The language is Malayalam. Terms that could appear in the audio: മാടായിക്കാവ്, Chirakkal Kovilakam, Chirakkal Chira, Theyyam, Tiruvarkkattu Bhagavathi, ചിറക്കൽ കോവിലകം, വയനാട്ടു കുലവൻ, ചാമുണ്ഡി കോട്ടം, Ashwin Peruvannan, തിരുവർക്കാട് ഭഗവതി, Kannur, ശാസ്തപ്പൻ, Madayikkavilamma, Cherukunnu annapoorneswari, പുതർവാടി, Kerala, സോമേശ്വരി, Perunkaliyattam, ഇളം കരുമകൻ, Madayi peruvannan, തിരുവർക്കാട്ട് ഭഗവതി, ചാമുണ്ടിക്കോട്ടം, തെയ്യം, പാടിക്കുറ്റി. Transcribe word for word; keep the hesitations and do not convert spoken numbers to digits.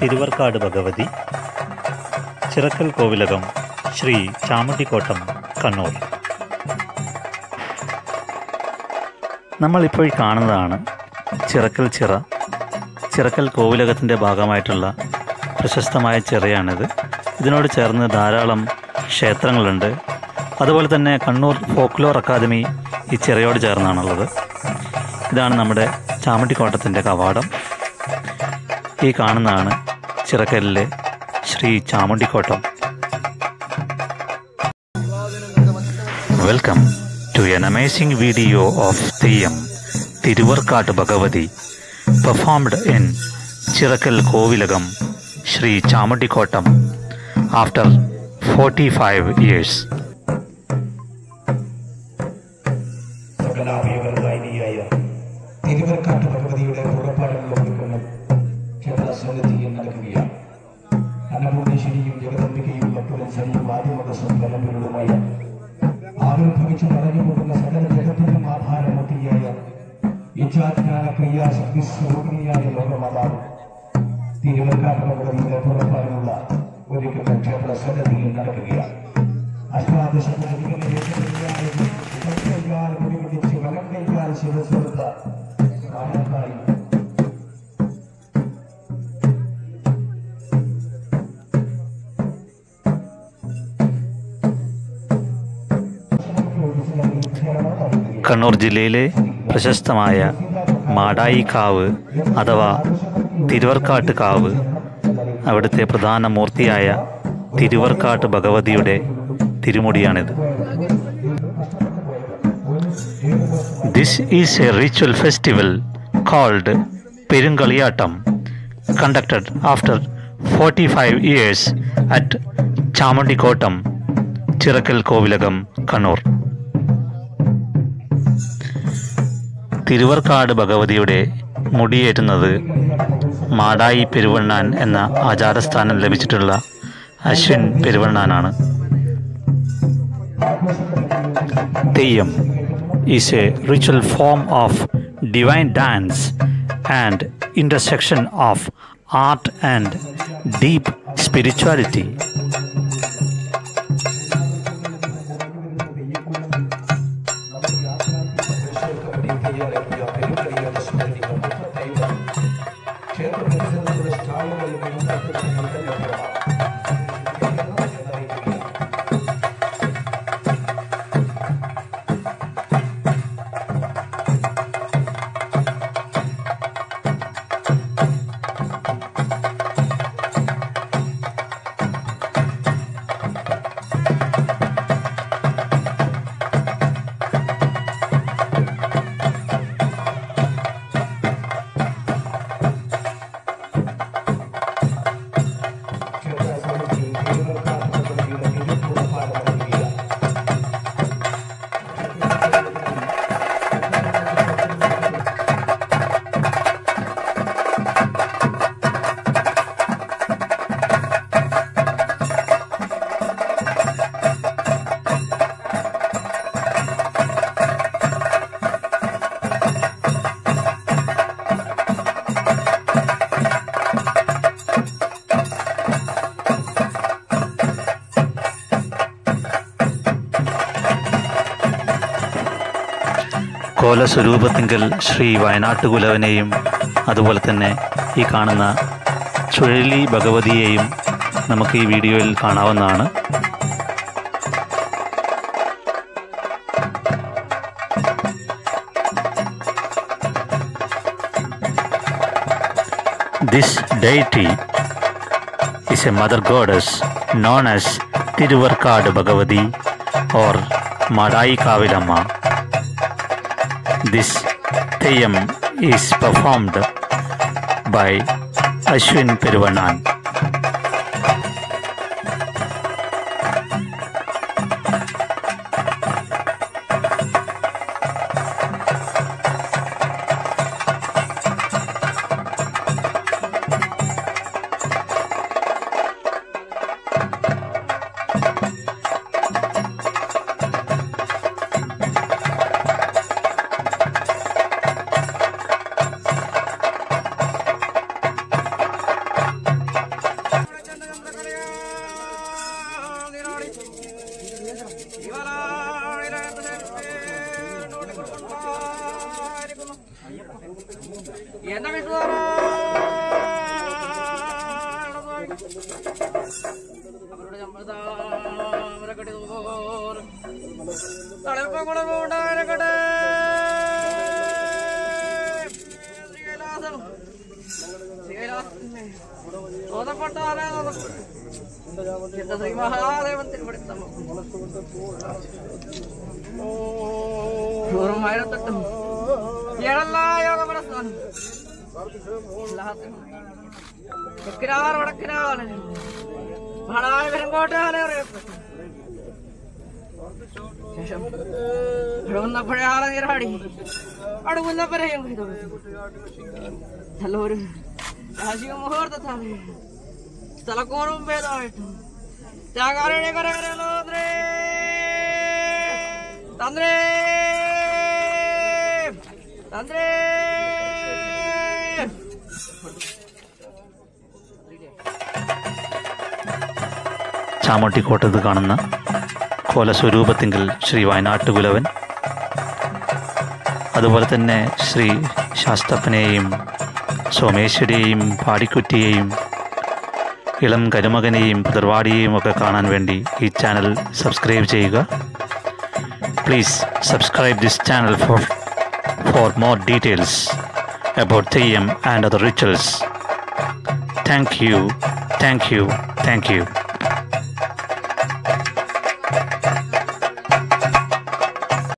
തിരുവർക്കാട് ഭഗവതി, ചിറക്കൽ കോവിലകം, ശ്രീ ചാമുണ്ടി കോട്ടം, കണ്ണൂർ. നമ്മളിപ്പോൾ കാണുന്നതാണ് ചിറക്കൽ ചിറ. ചിറക്കൽ കോവിലകത്തിൻ്റെ ഭാഗമായിട്ടുള്ള പ്രശസ്തമായ ചിറയാണിത്. ഇതിനോട് ചേർന്ന് ധാരാളം ക്ഷേത്രങ്ങളുണ്ട്. അതുപോലെ തന്നെ കണ്ണൂർ ഫോക്ലോർ അക്കാദമി ഈ ചിറയോട് ചേർന്നാണുള്ളത്. ഇതാണ് നമ്മുടെ ചാമുണ്ടിക്കോട്ടത്തിൻ്റെ കവാടം. ഈ കാണുന്നതാണ് ചിറക്കലിലെ Shri ചാമുണ്ടിക്കോട്ടം. Welcome to an amazing video of തെയ്യം തിരുവർക്കാട്ട് ഭഗവതി performed in ചിറക്കൽ കോവിലകം Shri ചാമുണ്ടിക്കോട്ടം after forty five years. Thiruvarkkattu ഭഗവതിയുടെ പുറപ്പാടം ലോപിക്കുന്ന കേരള സൗരതീയം നടക്കുകയാണ്. അന്നപൂർണേശ്വരിയും ജഗദമ്പികയും മറ്റുരൻസരിയും ആദ്യമതസ്വം പരമ്പരുടുമായ ആവിർഭവിച്ച് പറഞ്ഞു പോകുന്ന സകല ജഗത്തിനും ആധാരമൂർത്തിയായ യജ്ഞാജ്ഞാന ക്രിയാശക്തി സ്വരൂപിണിയായ ലോകമാതാവ് തിരുവർക്കാട്ട് ഭഗവതിയുടെ പുറപ്പാടിനുള്ള ഒരുക്കുന്ന ക്ഷേത്ര സൗരതീയം നടക്കുകയാണ്. അഷ്ടാദശിച്ച് വലങ്കൈകാൽ ശിവസുഹൃത്ത കണ്ണൂർ ജില്ലയിലെ പ്രശസ്തമായ മാടായിക്കാവ് അഥവാ തിരുവർക്കാട്ട് കാവ്, അവിടുത്തെ പ്രധാന മൂർത്തിയായ തിരുവർക്കാട്ട് ഭഗവതിയുടെ തിരുമുടിയാണിത്. This is a ritual festival called Perunkaliyattam, conducted after forty-five years at Chamundikottam, Chirakkal Kovilakam, Kannur. Thiruvarkkad ഭഗവതിയുടെ മുടിയേറ്റുന്നത് മാടായി പെരുവണ്ണാൻ എന്ന ആചാരസ്ഥാനം ലഭിച്ചിട്ടുള്ള അശ്വിൻ പെരുവണ്ണാനാണ്. തെയ്യം is a ritual form of divine dance and intersection of art and deep spirituality. കോലസ്വരൂപത്തിങ്കൽ ശ്രീ വയനാട്ടു കുലവനെയും അതുപോലെ തന്നെ ഈ കാണുന്ന ചുഴലി ഭഗവതിയെയും നമുക്ക് ഈ വീഡിയോയിൽ കാണാവുന്നതാണ്. This deity is a mother goddess known as Tiruvarkkattu Bhagavathi or Madayikkavilamma. This Theyyam is performed by Ashwin Peruvannan. ചാമുണ്ടി കോട്ടത്ത് കാണുന്ന കോലസ്വരൂപത്തിങ്കിൽ ശ്രീ വയനാട്ടു കുലവൻ, അതുപോലെ തന്നെ ശ്രീ ശാസ്തപ്പനെയും സോമേശ്വരിയെയും പാടിക്കുറ്റിയെയും ഇളം കരുമകനെയും പുതർവാടിയെയും ഒക്കെ കാണാൻ വേണ്ടി ഈ ചാനൽ സബ്സ്ക്രൈബ് ചെയ്യുക. Please subscribe this channel for for more details about തെയ്യം and other rituals. Thank you, thank you, thank U.